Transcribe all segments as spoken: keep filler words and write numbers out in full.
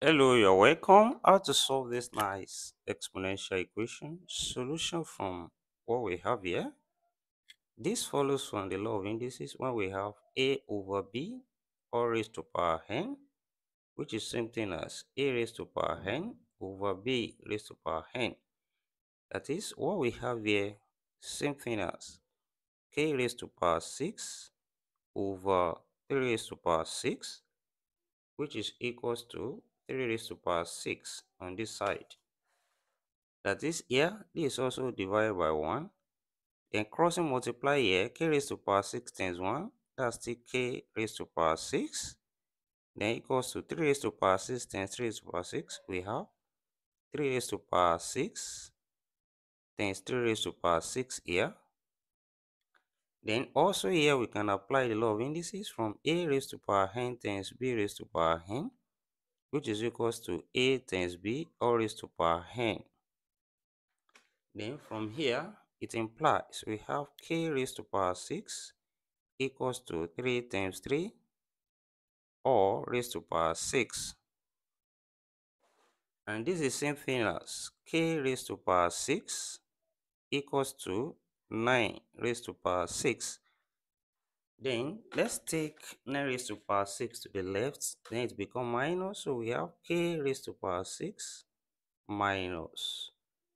Hello, you're welcome. How to solve this nice exponential equation? Solution from what we have here. This follows from the law of indices when we have a over b or raised to power n, which is same thing as a raised to power n over b raised to power n. That is what we have here, same thing as k raised to power six over three raised to power six, which is equals to three raised to power six on this side. That is here, this is also divided by one. Then crossing multiply here, k raised to power six times one, that's still k raised to power six. Then equals to three raised to power six times three raised to power six. We have three raised to power six times three raised to power six here. Then also here we can apply the law of indices from a raised to power n times b raised to power n, which is equals to a times b all raised to power n. Then from here it implies we have k raised to power six equals to three times three all raised to power six, and this is same thing as k raised to power six equals to nine raised to power six. Then let's take nine raised to power six to the left, then it becomes minus, so we have k raised to power six minus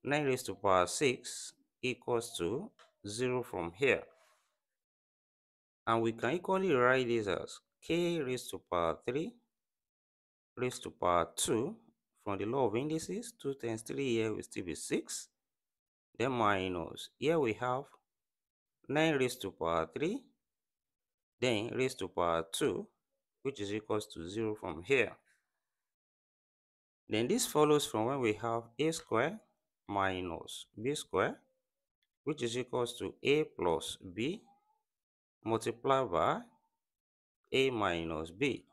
nine raised to power six equals to zero from here, and we can equally write this as k raised to power three raised to power two from the law of indices. two times three here will still be six. Then minus here we have nine raised to power three then raised to power two, which is equals to zero from here. Then this follows from when we have a square minus b square, which is equals to a plus b multiplied by a minus b.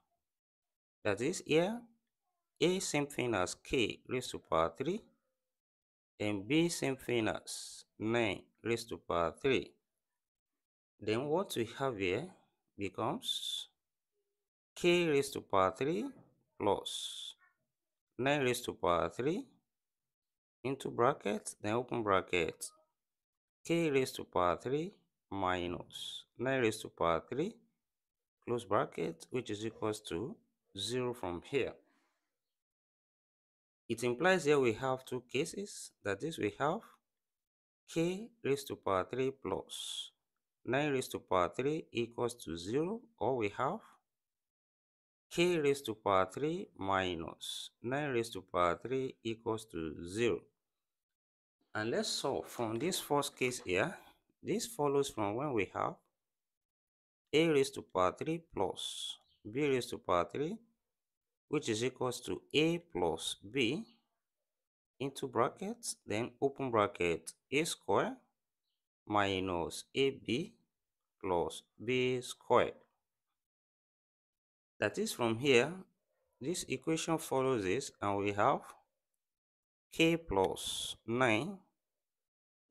That is here a same thing as k raised to power three and b same thing as nine raised to power three. Then what we have here becomes k raised to power three plus nine raised to power three into bracket, then open bracket, k raised to power three minus nine raised to power three close bracket, which is equals to zero from here. It implies here we have two cases, that is we have k raised to power three plus nine raised to power three equals to zero, or we have k raised to power three minus nine raised to power three equals to zero. And let's solve from this first case here. This follows from when we have a raised to power three plus b raised to power three, which is equals to a plus b into brackets, then open bracket, a square minus ab plus b squared. That is from here, this equation follows this, and we have k plus nine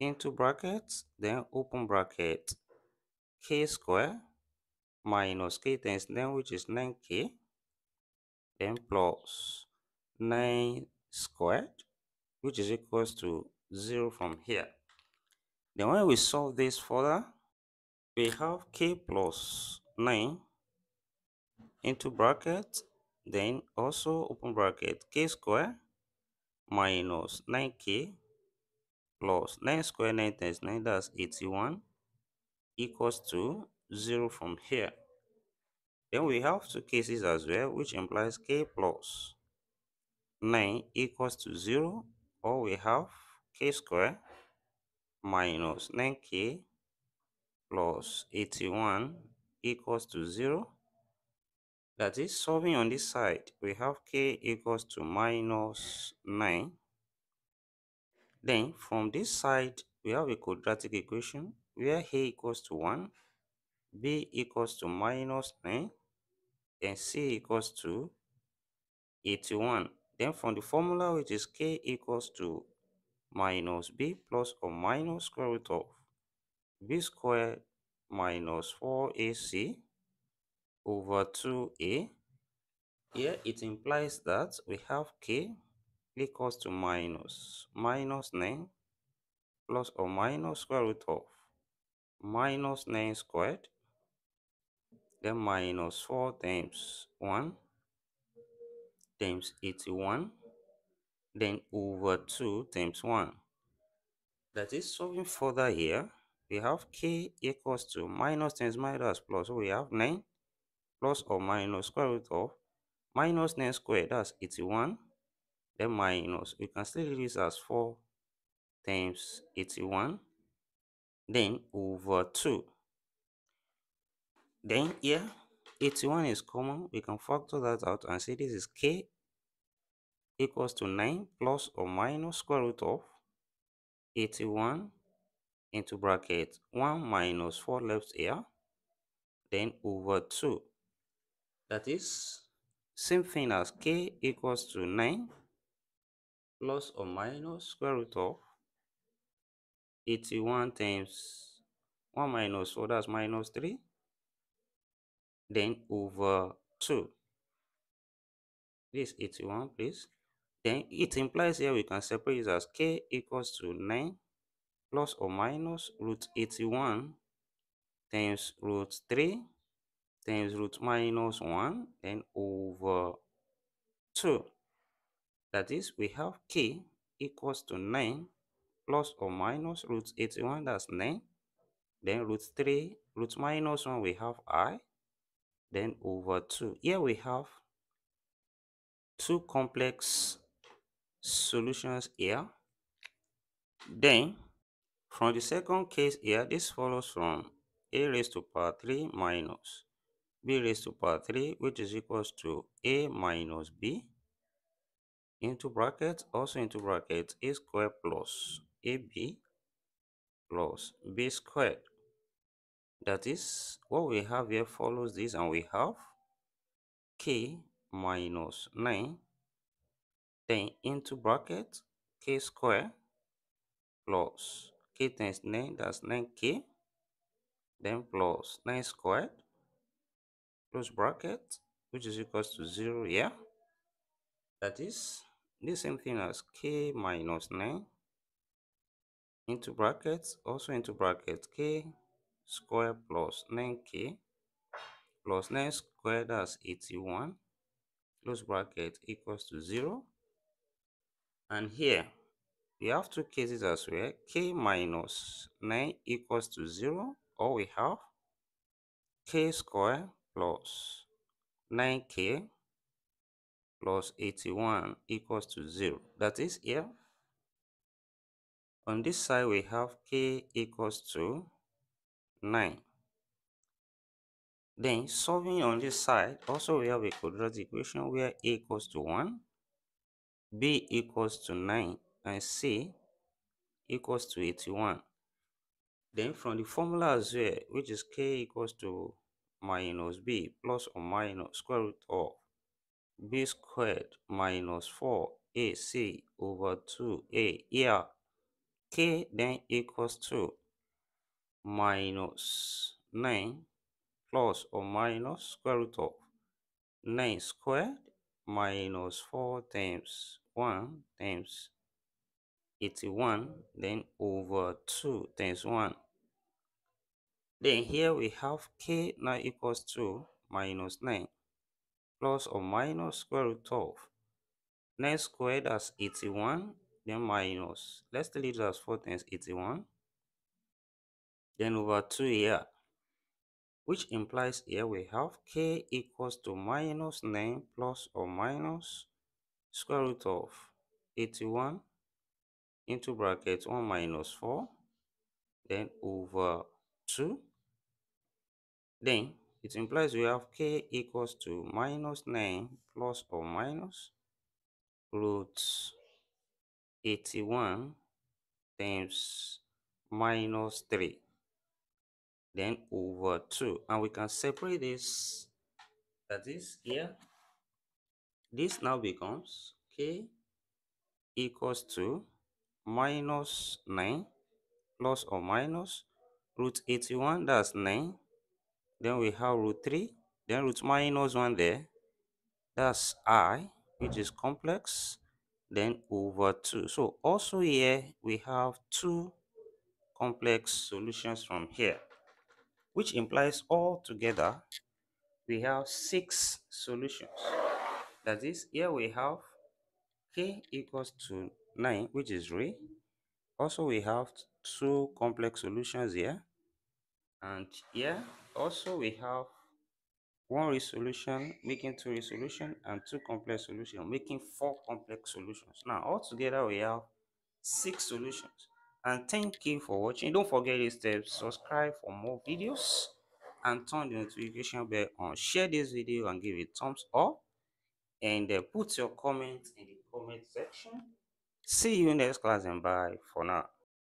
into brackets, then open bracket, k square minus k times nine, which is nine k, then plus nine squared, which is equals to zero from here. Then when we solve this further, we have k plus nine into bracket, then also open bracket, k square minus nine k plus nine square nine times nine, that's eighty-one, equals to zero from here. Then we have two cases as well, which implies k plus nine equals to zero, or we have k square minus nine k plus eighty-one equals to zero. That is solving on this side, we have k equals to minus nine. Then from this side we have a quadratic equation where a equals to one, b equals to minus nine, and c equals to eighty-one. Then from the formula, which is k equals to minus b plus or minus square root of b squared minus four a c over two a Here it implies that we have k equals to minus minus nine plus or minus square root of minus nine squared, then minus four times one times eighty-one, then over two times one. That is, solving further here, we have k equals to minus times minus plus, so we have nine plus or minus square root of minus nine squared, that's eighty-one, then minus, we can still leave this as four times eighty-one, then over two. Then here eighty-one is common, we can factor that out and say this is k equals to nine plus or minus square root of eighty-one into bracket one minus four left here, then over two. That is same thing as k equals to nine plus or minus square root of eighty-one times one minus four, that's minus three, then over two. This eighty-one, please. Then it implies here we can separate it as k equals to nine plus or minus root eighty-one times root three times root minus one, then over two. That is, we have k equals to nine plus or minus root eighty-one, that's nine, then root three, root minus one, we have I, then over two. Here we have two complex solutions here. Then from the second case here, this follows from a raised to power three minus b raised to power three, which is equals to a minus b into bracket, also into bracket, a squared plus ab plus b squared. That is, what we have here follows this, and we have k minus nine, then into bracket k square plus k times nine, that's nine k, then plus nine squared, close bracket, which is equals to zero here. That is the same thing as k minus nine into brackets, also into bracket k square plus nine k plus nine squared, that's eighty-one, close bracket, equals to zero. And here we have two cases as well, k minus nine equals to zero, or we have k square plus nine k plus eighty-one equals to zero. That is, here on this side we have k equals to nine. Then solving on this side, also we have a quadratic equation where a equals to one, b equals to nine, and c equals to eighty-one. Then from the formula as well, which is k equals to minus b plus or minus square root of b squared minus four a c over two a, here k then equals to minus nine plus or minus square root of nine squared minus four times one times eighty-one, then over two times one. Then here we have k now equals to minus nine plus or minus square root of nine squared, as eighty-one, then minus, let's delete it as four times eighty-one, then over two here, which implies here we have k equals to minus nine plus or minus square root of eighty-one into bracket one minus four, then over two. Then it implies we have k equals to minus nine plus or minus root eighty-one times minus three, then over two. And we can separate this, that is, here this now becomes k equals to minus nine plus or minus root eighty-one, that's nine, then we have root three, then root minus one there, that's I, which is complex, then over two. So also here we have two complex solutions from here, which implies all together we have six solutions. That is, here we have k equals to nine, which is re. Also we have two complex solutions here, and here also we have one real solution making two real solution and two complex solutions making four complex solutions. Now altogether we have six solutions. And thank you for watching. Don't forget this step, subscribe for more videos and turn the notification bell on. Share this video and give it thumbs up, and uh, put your comments in the comment section. See you next class, and bye for now.